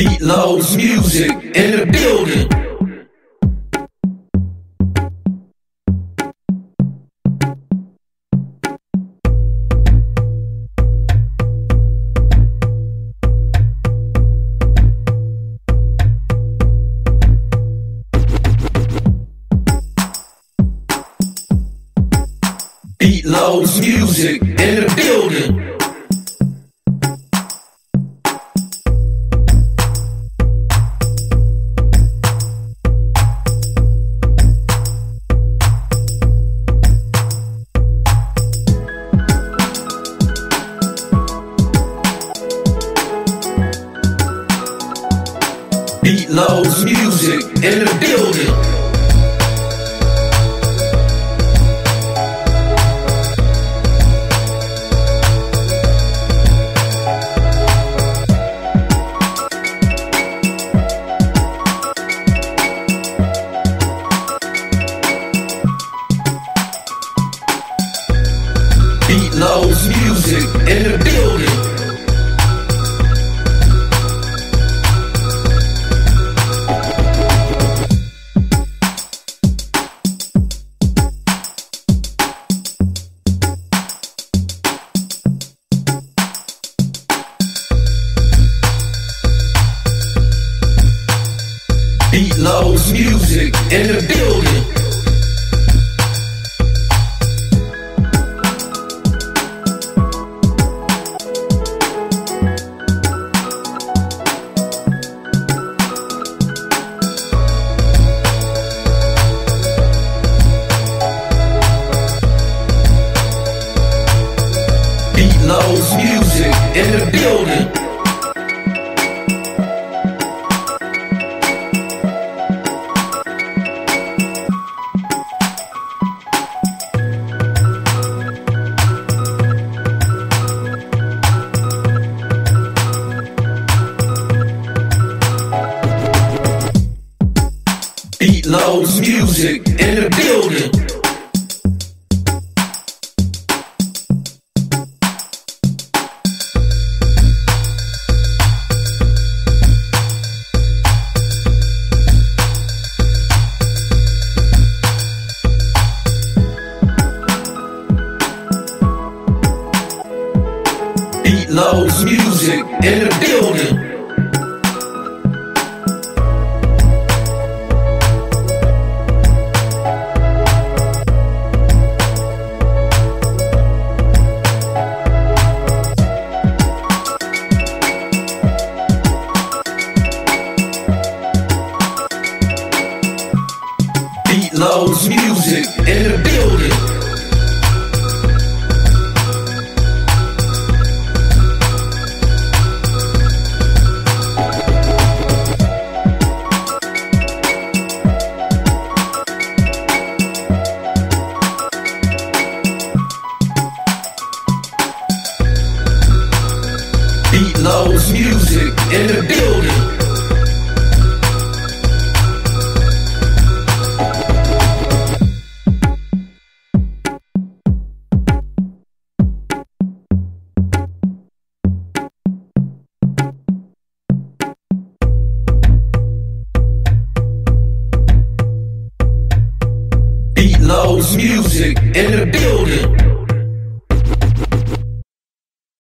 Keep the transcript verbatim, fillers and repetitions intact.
Beat Loads Music in the building. Beat Loads Music in the building. Beat Loads Music in the building. Beat Loads Music in the building. Beat Loads Music in the building. Loads Music in the building. Beat Loads Music in the building. Beat Loads Music in the building. Beat Loads Music in the building. Beat Loads Music in the building. Beat Loads Music in the building.